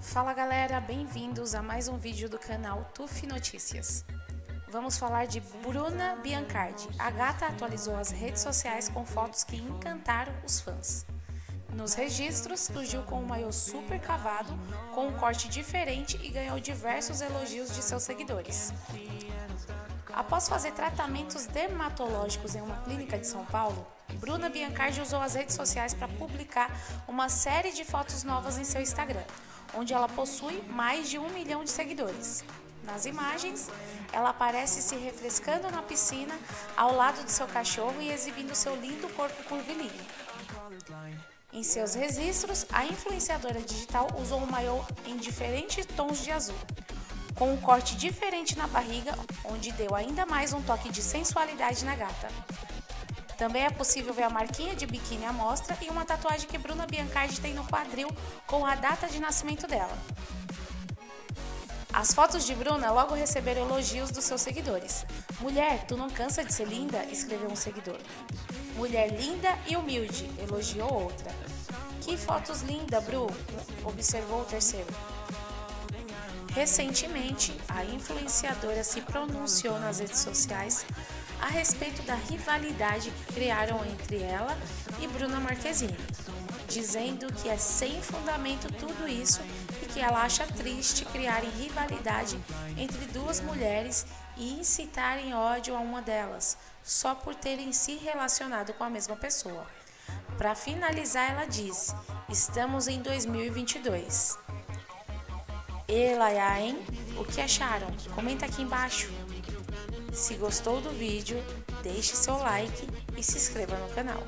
Fala galera, bem-vindos a mais um vídeo do canal Tuff Notícias. Vamos falar de Bruna Biancardi. A gata atualizou as redes sociais com fotos que encantaram os fãs. Nos registros, surgiu com um maiô super cavado, com um corte diferente e ganhou diversos elogios de seus seguidores. Após fazer tratamentos dermatológicos em uma clínica de São Paulo, Bruna Biancardi usou as redes sociais para publicar uma série de fotos novas em seu Instagram, onde ela possui mais de 1 milhão de seguidores. Nas imagens, ela aparece se refrescando na piscina ao lado de seu cachorro e exibindo seu lindo corpo curvilíneo. Em seus registros, a influenciadora digital usou um maiô em diferentes tons de azul, com um corte diferente na barriga, onde deu ainda mais um toque de sensualidade na gata. Também é possível ver a marquinha de biquíni à mostra e uma tatuagem que Bruna Biancardi tem no quadril com a data de nascimento dela. As fotos de Bruna logo receberam elogios dos seus seguidores. "Mulher, tu não cansa de ser linda?", escreveu um seguidor. "Mulher linda e humilde", elogiou outra. "Que fotos lindas, Bru", observou o terceiro. Recentemente, a influenciadora se pronunciou nas redes sociais a respeito da rivalidade que criaram entre ela e Bruna Marquezine, dizendo que é sem fundamento tudo isso e que ela acha triste criarem rivalidade entre duas mulheres e incitarem ódio a uma delas, só por terem se relacionado com a mesma pessoa. Para finalizar, ela diz: "Estamos em 2022. E lá, hein? O que acharam? Comenta aqui embaixo. Se gostou do vídeo, deixe seu like e se inscreva no canal.